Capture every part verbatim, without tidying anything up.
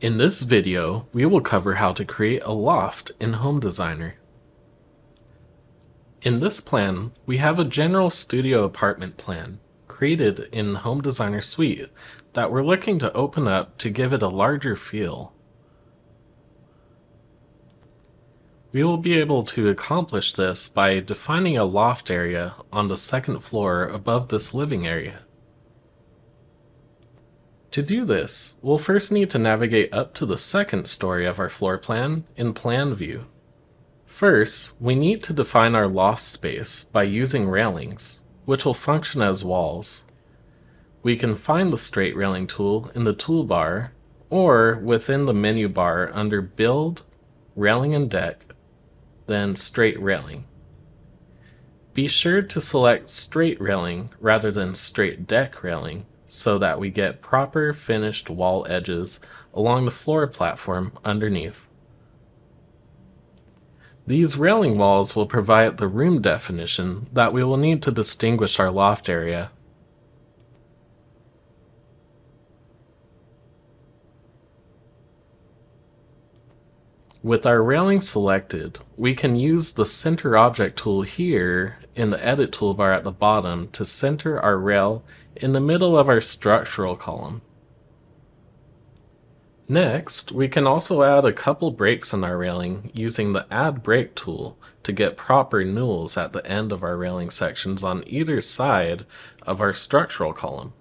In this video, we will cover how to create a loft in Home Designer. In this plan, we have a general studio apartment plan created in Home Designer Suite that we're looking to open up to give it a larger feel. We will be able to accomplish this by defining a loft area on the second floor above this living area. To do this, we'll first need to navigate up to the second story of our floor plan in Plan View. First, we need to define our loft space by using railings, which will function as walls. We can find the straight railing tool in the toolbar or within the menu bar under Build, Railing and Deck, then Straight Railing. Be sure to select Straight Railing rather than Straight Deck Railing, so that we get proper finished wall edges along the floor platform underneath. These railing walls will provide the room definition that we will need to distinguish our loft area. With our railing selected, we can use the Center Object tool here in the Edit toolbar at the bottom to center our rail in the middle of our structural column. Next, we can also add a couple breaks in our railing using the Add Break tool to get proper nulls at the end of our railing sections on either side of our structural column.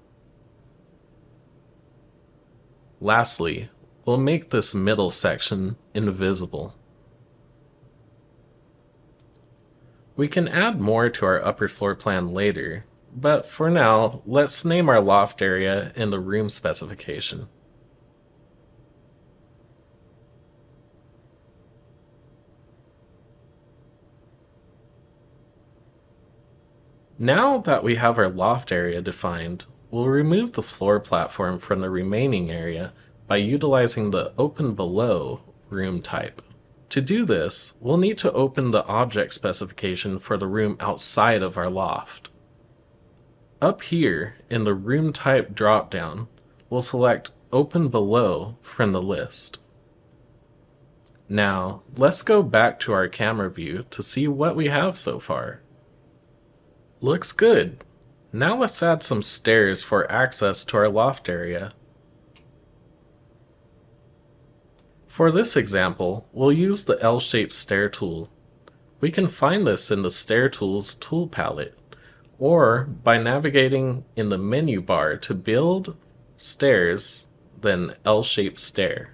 Lastly, we'll make this middle section invisible. We can add more to our upper floor plan later, but for now, let's name our loft area in the room specification. Now that we have our loft area defined, we'll remove the floor platform from the remaining area by utilizing the Open Below room type. To do this, we'll need to open the object specification for the room outside of our loft. Up here in the Room Type dropdown, we'll select Open Below from the list. Now, let's go back to our camera view to see what we have so far. Looks good. Now let's add some stairs for access to our loft area. For this example, we'll use the L-shaped stair tool. We can find this in the Stair Tools tool palette, or by navigating in the menu bar to Build, Stairs, then L-shaped stair.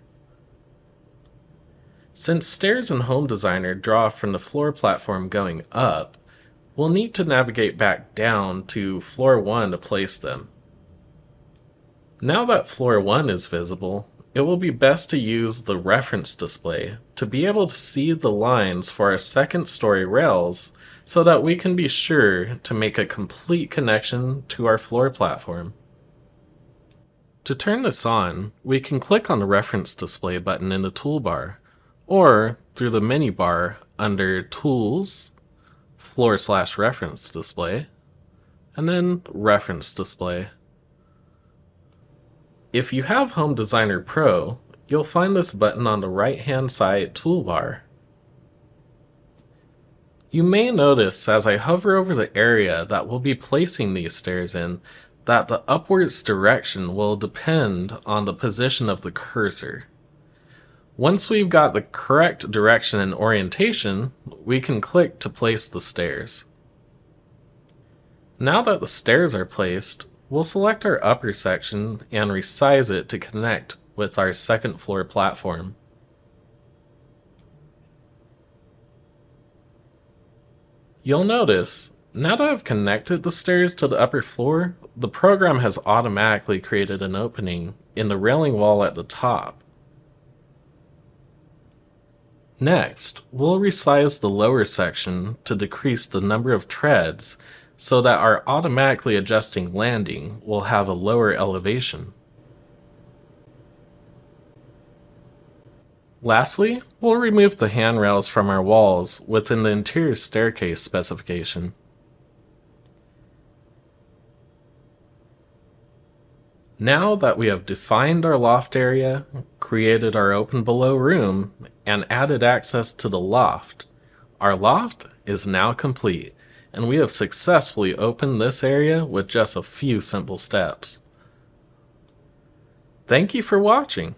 Since stairs in Home Designer draw from the floor platform going up, we'll need to navigate back down to floor one to place them. Now that floor one is visible, it will be best to use the reference display to be able to see the lines for our second story rails so that we can be sure to make a complete connection to our floor platform. To turn this on, we can click on the reference display button in the toolbar or through the menu bar under Tools, Floor slash Reference Display, and then Reference Display. If you have Home Designer Pro, you'll find this button on the right-hand side toolbar. You may notice as I hover over the area that we'll be placing these stairs in that the upwards direction will depend on the position of the cursor. Once we've got the correct direction and orientation, we can click to place the stairs. Now that the stairs are placed, we'll select our upper section and resize it to connect with our second floor platform. You'll notice, now that I've connected the stairs to the upper floor, the program has automatically created an opening in the railing wall at the top. Next, we'll resize the lower section to decrease the number of treads so that our automatically adjusting landing will have a lower elevation. Lastly, we'll remove the handrails from our walls within the interior staircase specification. Now that we have defined our loft area, created our open below room, and added access to the loft, our loft is now complete, and we have successfully opened this area with just a few simple steps. Thank you for watching.